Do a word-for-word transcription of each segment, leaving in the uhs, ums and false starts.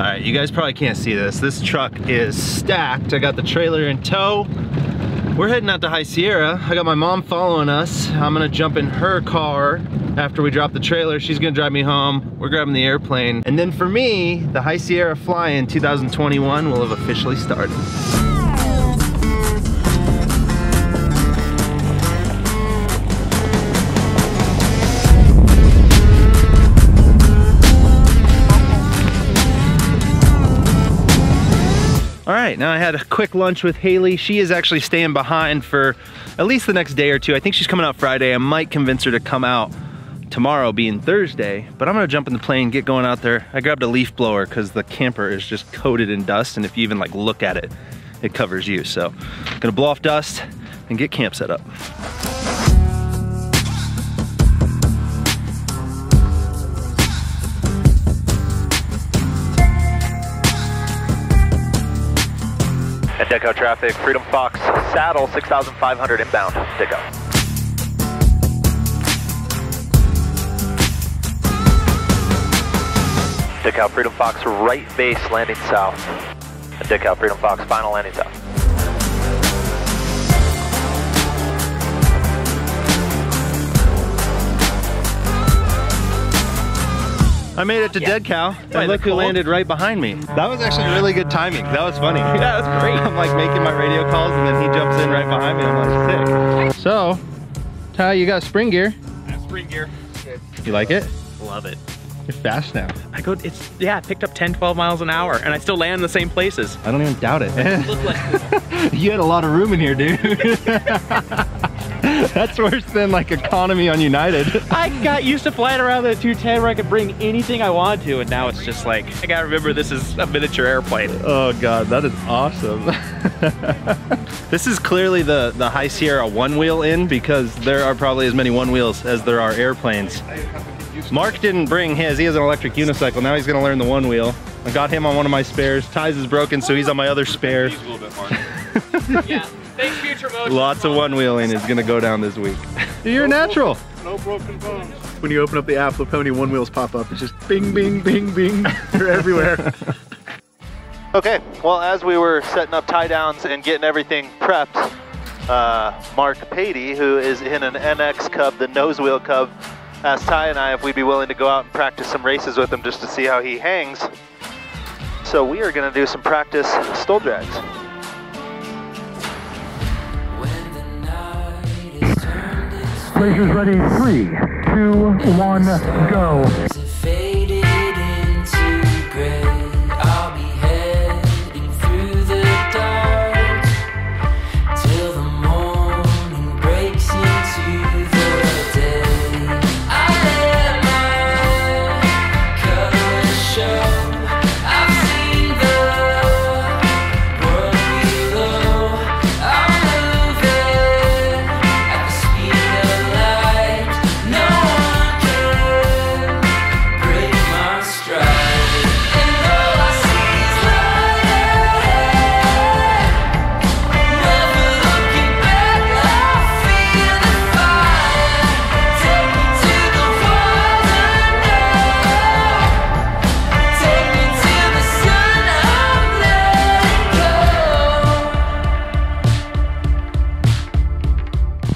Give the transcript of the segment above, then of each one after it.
All right, you guys probably can't see this. This truck is stacked. I got the trailer in tow. We're heading out to High Sierra. I got my mom following us. I'm gonna jump in her car after we drop the trailer. She's gonna drive me home. We're grabbing the airplane. And then for me, the High Sierra Fly-In two thousand twenty-one will have officially started. All right, now I had a quick lunch with Haley. She is actually staying behind for at least the next day or two. I think she's coming out Friday. I might convince her to come out tomorrow, being Thursday, but I'm gonna jump in the plane, get going out there. I grabbed a leaf blower because the camper is just coated in dust, and if you even like look at it, it covers you. So I'm gonna blow off dust and get camp set up. Deco traffic, Freedom Fox, saddle, six thousand five hundred inbound, Deco. Deco, Freedom Fox, right base, landing south. Deco, Freedom Fox, final landing south. I made it to yeah. Dead Cow, and yeah, look who cold. landed right behind me. That was actually really good timing. That was funny. Yeah, that was great. I'm like making my radio calls, and then he jumps in right behind me. I'm like, sick. So, Ty, you got spring gear. I have spring gear. Good. You like it? Love it. You're fast now. I go, it's, yeah, I picked up ten, twelve miles an hour, and I still land in the same places. I don't even doubt it. You had a lot of room in here, dude. That's worse than like economy on United. I got used to flying around the two ten where I could bring anything I wanted to, and now it's just like, I gotta remember this is a miniature airplane. Oh God, that is awesome. This is clearly the, the High Sierra one wheel in, because there are probably as many one wheels as there are airplanes. Mark didn't bring his, he has an electric unicycle. Now he's gonna learn the one wheel. I got him on one of my spares. Ty's is broken, so he's on my other spare. He's a little bit hard. Yeah. Lots of one-wheeling is gonna go down this week. You're no natural. Broken, no broken bones. When you open up the app, Le Pony one wheels pop up. It's just bing, bing, bing, bing. They're everywhere. Okay, well, as we were setting up tie-downs and getting everything prepped, uh, Mark Patey, who is in an N X Cub, the nose wheel Cub, asked Ty and I if we'd be willing to go out and practice some races with him just to see how he hangs. So we are gonna do some practice stole drags. Lasers ready, three, two, one, go.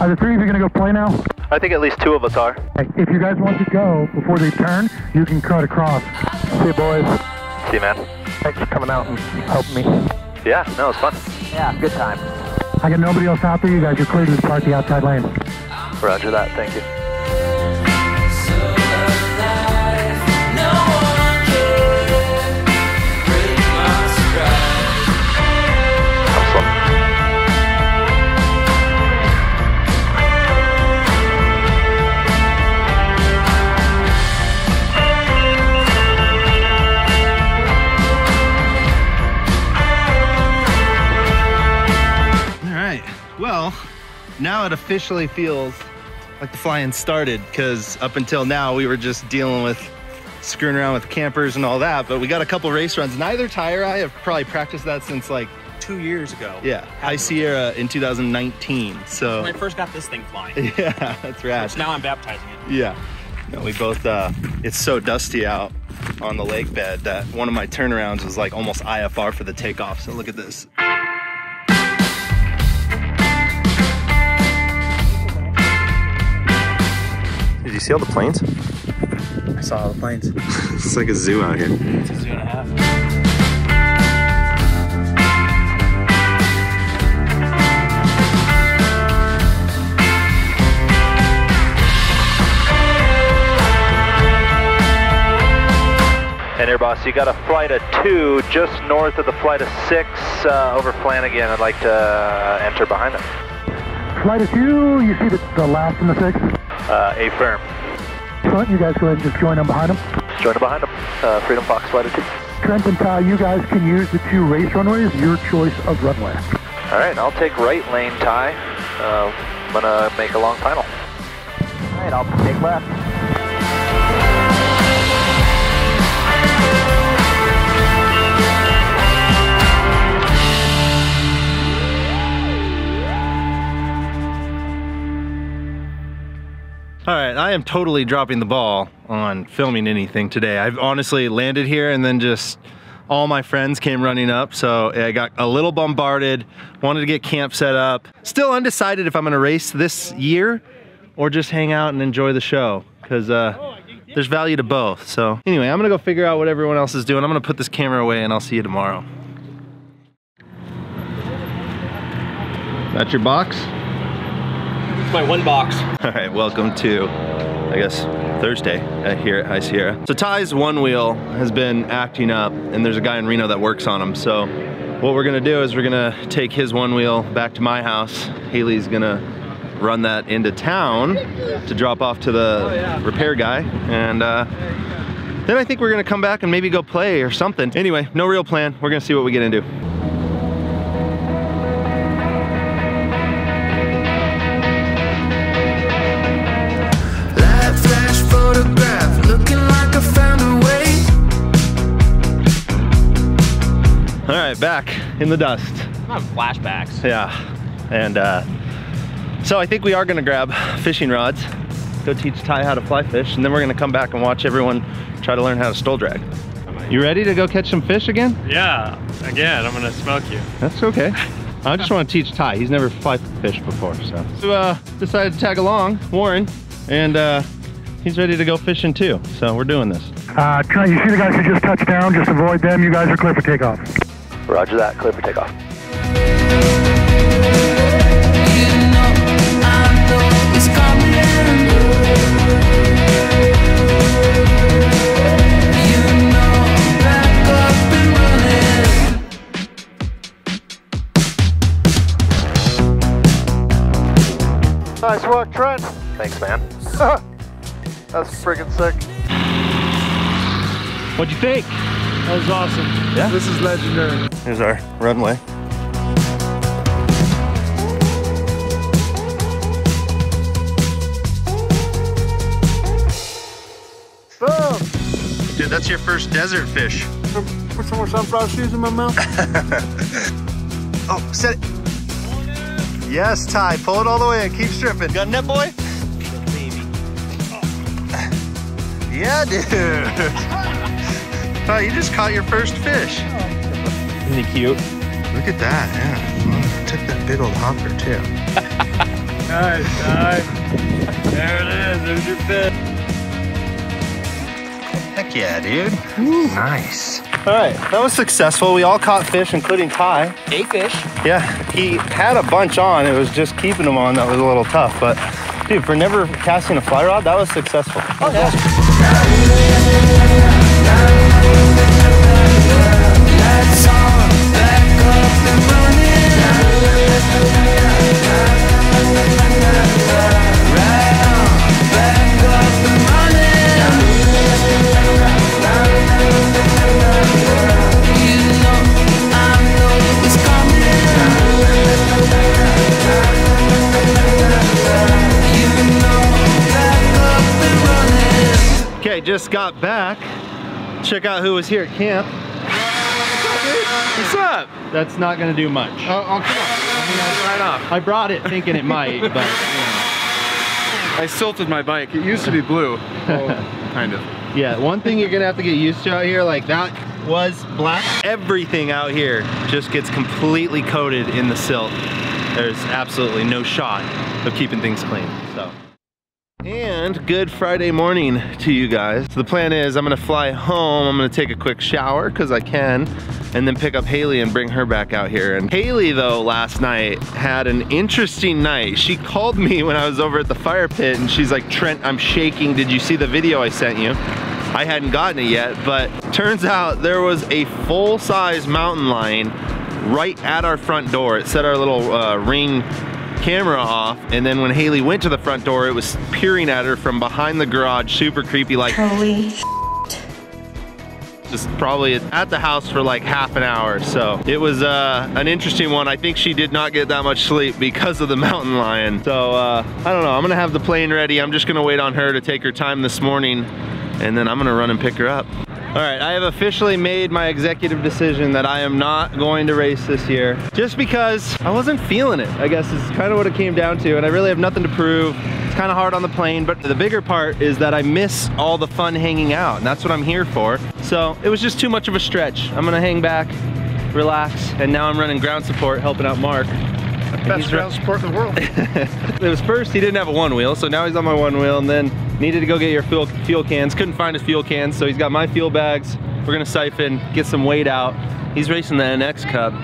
Are the three of you going to go play now? I think at least two of us are. If you guys want to go before they turn, you can cut across. See you, boys. See you, man. Thanks for coming out and helping me. Yeah, no, it was fun. Yeah, good time. I got nobody else out there. You guys are clear to depart the outside lane. Roger that. Thank you. Well, now it officially feels like the fly-in started, because up until now we were just dealing with screwing around with campers and all that, but we got a couple race runs. Neither Ty or I have probably practiced that since like two years ago. Yeah, High Sierra in two thousand nineteen. So when I first got this thing flying. Yeah, that's rad. Now I'm baptizing it. Yeah, no, we both. Uh, it's so dusty out. on the lake bed that one of my turnarounds was like almost I F R for the takeoff. So look at this. Did you see all the planes? I saw all the planes. It's like a zoo out here. It's a zoo and a half. And Air Boss, you got a flight of two just north of the flight of six uh, over Flanagan. I'd like to uh, enter behind them. Flight of two, you see the, the last in the six? Uh, affirm. Front, you guys go ahead and just join them behind them. Just join them behind them. Uh, Freedom Fox, flight of two. Trent and Ty, you guys can use the two race runways, your choice of runway. All right, I'll take right lane, Ty. Uh, I'm going to make a long final. All right, I'll take left. All right, I am totally dropping the ball on filming anything today. I've honestly landed here and then just all my friends came running up, so I got a little bombarded, wanted to get camp set up. Still undecided if I'm gonna race this year or just hang out and enjoy the show, because uh, there's value to both. So anyway, I'm gonna go figure out what everyone else is doing. I'm gonna put this camera away and I'll see you tomorrow. That's your box? My one box. All right, welcome to, I guess, Thursday here at High Sierra. So Ty's one wheel has been acting up and there's a guy in Reno that works on him. So what we're gonna do is we're gonna take his one wheel back to my house. Haley's gonna run that into town to drop off to the oh, yeah. repair guy. And uh, then I think we're gonna come back and maybe go play or something. Anyway, no real plan. We're gonna see what we get into. Back in the dust. I'm on flashbacks. Yeah, and uh, so I think we are gonna grab fishing rods, go teach Ty how to fly fish, and then we're gonna come back and watch everyone try to learn how to stole drag. You ready to go catch some fish again? Yeah, again, I'm gonna smoke you. That's okay. I just wanna teach Ty. He's never fly fished before, so. So uh, decided to tag along, Warren, and uh, he's ready to go fishing too, so we're doing this. Uh, Trent, you see the guys who just touched down, just avoid them. You guys are clear for takeoff. Roger that, clear for takeoff. Nice work, Trent. Thanks, man. That's freaking sick. What'd you think? That was awesome. Yeah? This is legendary. Here's our runway. Boom! Dude, that's your first desert fish. Put some more sunflower seeds in my mouth. Oh, set it. Yes, Ty, pull it all the way and keep stripping. Got a net, boy? Baby. Oh. Yeah, dude. Oh, you just caught your first fish. Isn't he cute? Look at that, yeah. Took that big old hopper too. Nice, nice. There it is, there's your fish. Heck yeah, dude. Ooh. Nice. All right, that was successful. We all caught fish, including Ty. Eight fish. Yeah, he had a bunch on. It was just keeping them on that was a little tough, but dude, for never casting a fly rod, that was successful. Oh, yeah. Okay, just got back. Check out who was here at camp. What's up? That's not gonna do much. Oh, I'll come on. Right off. I brought it thinking it might, but. Yeah. I silted my bike. It used to be blue. Well, kind of. Yeah, one thing you're gonna have to get used to out here, like that was black. Everything out here just gets completely coated in the silt. There's absolutely no shot of keeping things clean, so. And good Friday morning to you guys. So the plan is I'm gonna fly home, I'm gonna take a quick shower, cause I can, and then pick up Haley and bring her back out here. And Haley though, last night, had an interesting night. She called me when I was over at the fire pit and she's like, Trent, I'm shaking, did you see the video I sent you? I hadn't gotten it yet, but turns out there was a full-size mountain lion right at our front door. It set our little uh, ring camera off, and then when Haley went to the front door, it was peering at her from behind the garage, super creepy, like holy just probably at the house for like half an hour. So it was uh, an interesting one. I think she did not get that much sleep because of the mountain lion. So uh, I don't know, I'm gonna have the plane ready. I'm just gonna wait on her to take her time this morning, and then I'm gonna run and pick her up. All right, I have officially made my executive decision that I am not going to race this year, just because I wasn't feeling it, I guess is kind of what it came down to, and I really have nothing to prove. It's kind of hard on the plane, but the bigger part is that I miss all the fun hanging out, and that's what I'm here for. So it was just too much of a stretch. I'm gonna hang back, relax, and now I'm running ground support, helping out Mark. Best ground support in the world. It was first, he didn't have a one wheel, so now he's on my one wheel, and then needed to go get your fuel, fuel cans. Couldn't find his fuel cans, so he's got my fuel bags. We're gonna siphon, get some weight out. He's racing the N X Cub,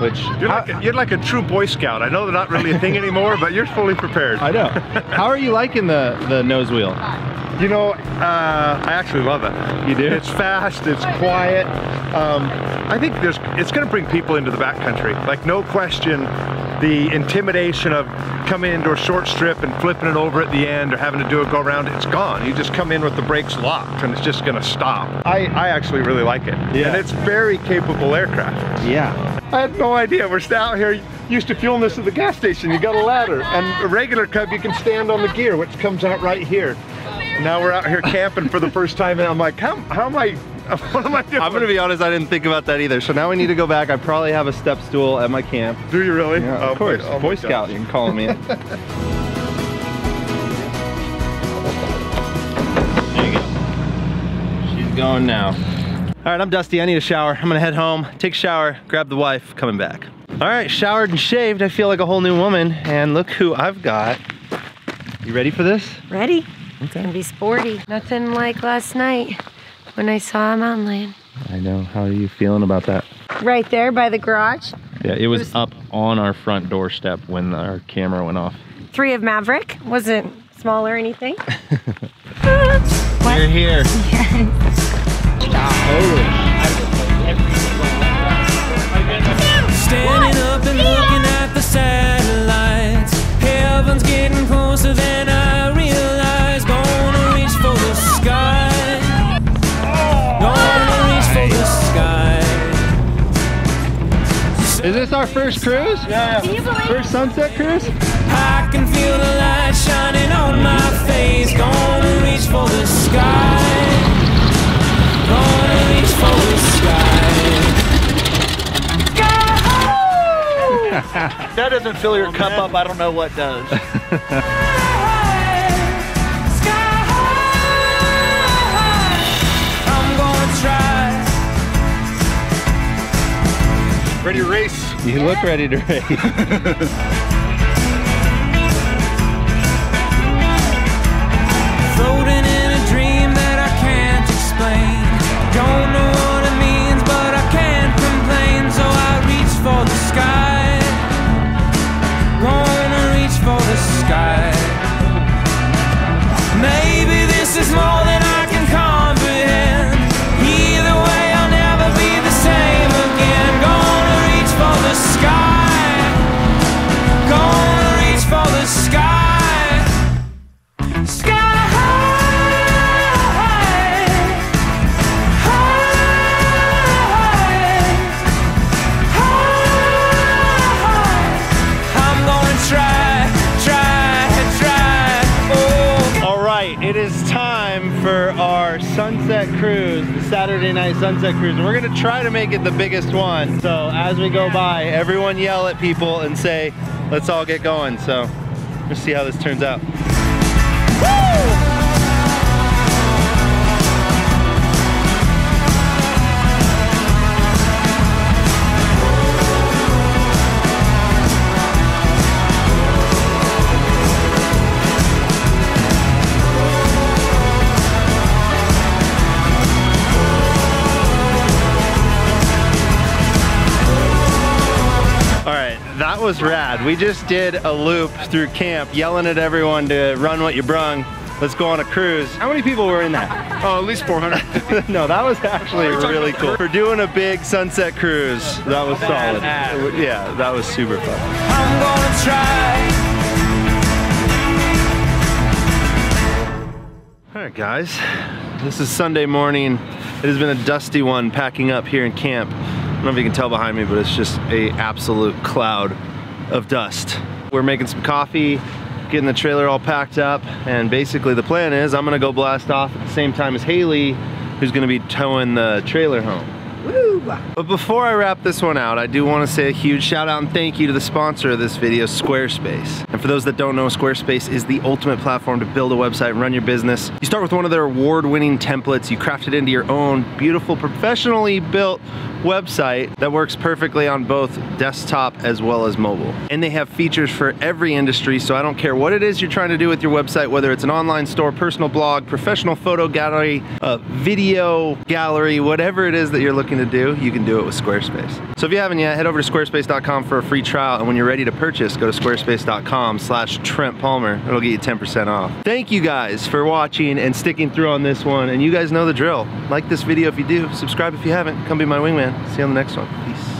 which... You're, how, like, a, you're like a true Boy Scout. I know they're not really a thing anymore, but you're fully prepared. I know. How are you liking the, the nose wheel? You know, uh, I actually love it. You do? It's fast, it's quiet. Um, I think there's, it's gonna bring people into the backcountry. Like, no question. The intimidation of coming into a short strip and flipping it over at the end or having to do a go around, it's gone. You just come in with the brakes locked and it's just gonna stop. I, I actually really like it. Yeah. And it's very capable aircraft. Yeah. I had no idea. We're out here used to fueling this at the gas station. You got a ladder, and a regular Cub you can stand on the gear, which comes out right here. Now we're out here camping for the first time and I'm like, how, how am I, what am I doing? I'm gonna be honest, I didn't think about that either. So now we need to go back. I probably have a step stool at my camp. Do you really? Yeah, of oh, course, oh Boy Scout, you can call me. There you go. She's going now. All right, I'm dusty, I need a shower. I'm gonna head home, take a shower, grab the wife, coming back. All right, showered and shaved, I feel like a whole new woman. And look who I've got. You ready for this? Ready. Okay. It's gonna be sporty. Nothing like last night when I saw a mountain lion. I know. How are you feeling about that? Right there by the garage. Yeah, it was, it was up on our front doorstep when our camera went off. Three of Maverick. Wasn't small or anything. You're here. Yes. Ah, standing up and looking at the satellites. Heaven's getting closer than I realize. Gonna reach for the sky. Is this our first cruise? Yeah. Can you believe first sunset cruise? I can feel the light shining on my face. Gonna reach for the sky. Gonna reach for the sky. Sky! That doesn't fill your oh, cup man. Up. I don't know what does. Ready to race? You look ready to race. Floating in a dream that I can't explain. Don't know what it means, but I can't complain. So I reach for the sky. Gonna reach for the sky. Maybe this is more than I can comprehend. Either way, I'll never be the same again. Gonna for the sky, gonna reach for the sky, sky high, high, high. I'm gonna try, try, try. Oh. All right, it is time for our sunset cruise, the Saturday night sunset cruise, and we're gonna try to make it the biggest one. So as we go by, everyone yell at people and say, let's all get going. So we'll see how this turns out. Woo! was rad. We just did a loop through camp, yelling at everyone to run what you brung. Let's go on a cruise. How many people were in that? Oh, at least four hundred. No, that was actually really cool. For doing a big sunset cruise, that was solid. Yeah, that was super fun. I'm gonna try. All right, guys. This is Sunday morning. It has been a dusty one packing up here in camp. I don't know if you can tell behind me, but it's just a absolute cloud of dust. We're making some coffee, getting the trailer all packed up, and basically the plan is I'm gonna go blast off at the same time as Haley, who's gonna be towing the trailer home. Woo! But before I wrap this one out, I do wanna say a huge shout out and thank you to the sponsor of this video, Squarespace. And for those that don't know, Squarespace is the ultimate platform to build a website and run your business. You start with one of their award-winning templates, you craft it into your own beautiful, professionally built website that works perfectly on both desktop as well as mobile. And they have features for every industry, so I don't care what it is you're trying to do with your website, whether it's an online store, personal blog, professional photo gallery, uh, video gallery, whatever it is that you're looking to do, you can do it with Squarespace. So if you haven't yet, head over to squarespace dot com for a free trial, and when you're ready to purchase, go to squarespace dot com slash Trent Palmer. It'll get you ten percent off. Thank you guys for watching and sticking through on this one, and you guys know the drill. Like this video if you do, subscribe if you haven't, come be my wingman. See you on the next one. Peace.